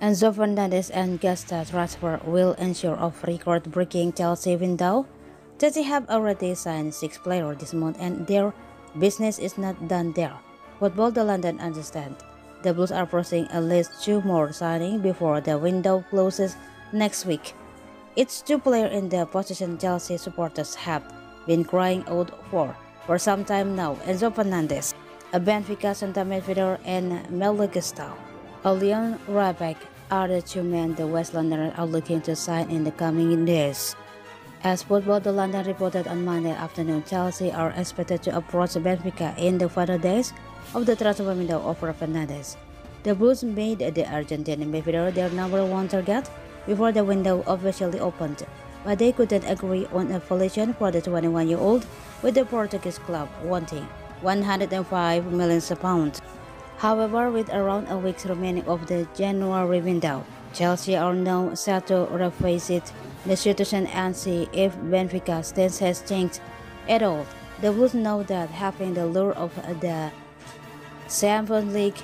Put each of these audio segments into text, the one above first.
Enzo Fernandez and Gesta transfer will ensure a record-breaking Chelsea window. Chelsea have already signed 6 players this month and their business is not done there. What will the London understand? The Blues are pressing at least 2 more signings before the window closes next week. It's 2 players in the position Chelsea supporters have been crying out for some time now: Enzo Fernandez, a Benfica center midfielder, and Malo Gusto, a Lyon right back, are the 2 men the West Londoners are looking to sign in the coming days. As Football the London reported on Monday afternoon, Chelsea are expected to approach Benfica in the final days of the transfer window over Fernandez. The Blues made the Argentine midfielder their #1 target before the window officially opened, but they couldn't agree on a valuation for the 21-year-old, with the Portuguese club wanting £105 million. However, with around a week remaining of the January window, Chelsea are now set to revisit the situation and see if Benfica's stance has changed at all. The Blues know that having the lure of the Champions League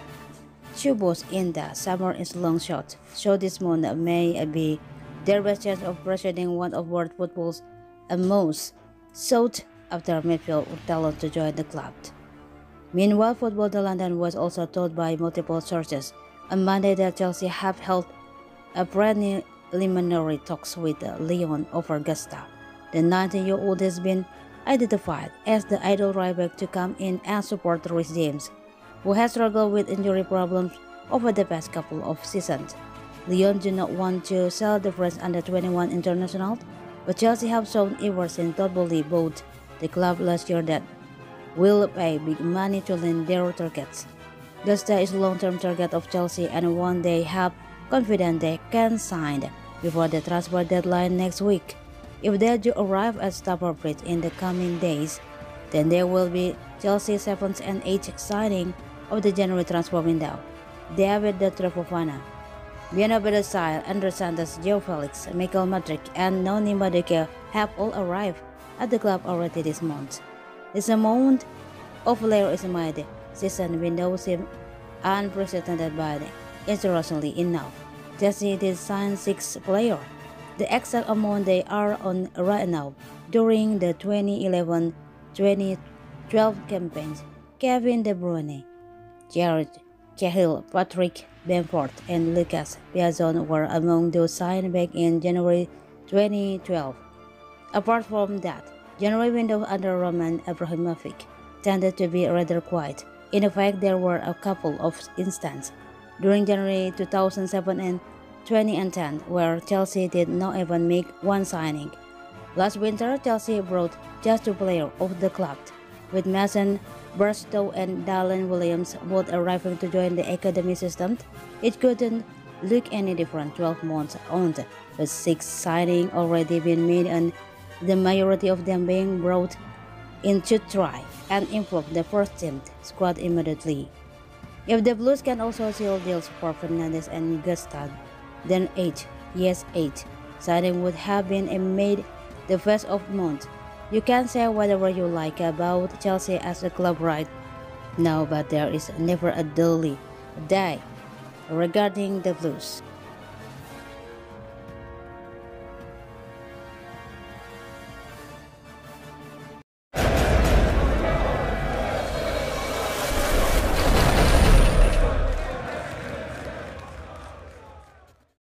tubos in the summer is a long shot, so this month may be their best chance of pursuing one of world football's most sought-after midfield talent to join the club. Meanwhile, Football the London was also told by multiple sources on Monday that Chelsea have held a preliminary talks with Lyon over Gusto. The 19-year-old has been identified as the ideal right back to come in and support Reece James, who has struggled with injury problems over the past couple of seasons. Lyon do not want to sell the French under-21 international, but Chelsea have shown ever since Tottenham bought the club last year that will pay big money to land their targets. Gusto is a long-term target of Chelsea and one they have confident they can sign before the transfer deadline next week. If they do arrive at Stamford Bridge in the coming days, then there will be Chelsea's 7th and 8th signing of the January transfer window: David de Trevofana, Vienna Belisar, Andres Santos, Joe Felix, Michael Madrid, and Noni Madocio have all arrived at the club already this month. This amount of players is made season window seem unprecedented, but interestingly enough, Chelsea did sign 6 players. The exact amount they are on right now: during the 2011-2012 campaigns, Kevin De Bruyne, Jared Cahill, Patrick Bamford, and Lucas Piazon were among those signed back in January 2012. Apart from that, January window under Roman Abramovich tended to be rather quiet. In fact, there were a couple of instances during January 2007 and 2010 where Chelsea did not even make one signing. Last winter, Chelsea brought just 2 players of the club, with Mason Burstow and Dylan Williams both arriving to join the academy system. It couldn't look any different 12 months on, with 6 signings already been made and the majority of them being brought in to try and improve the first team squad immediately. If the Blues can also seal deals for Fernandez and Gusto, then 8 signing would have been made the first of the month. You can say whatever you like about Chelsea as a club right now, but there is never a dull day regarding the Blues.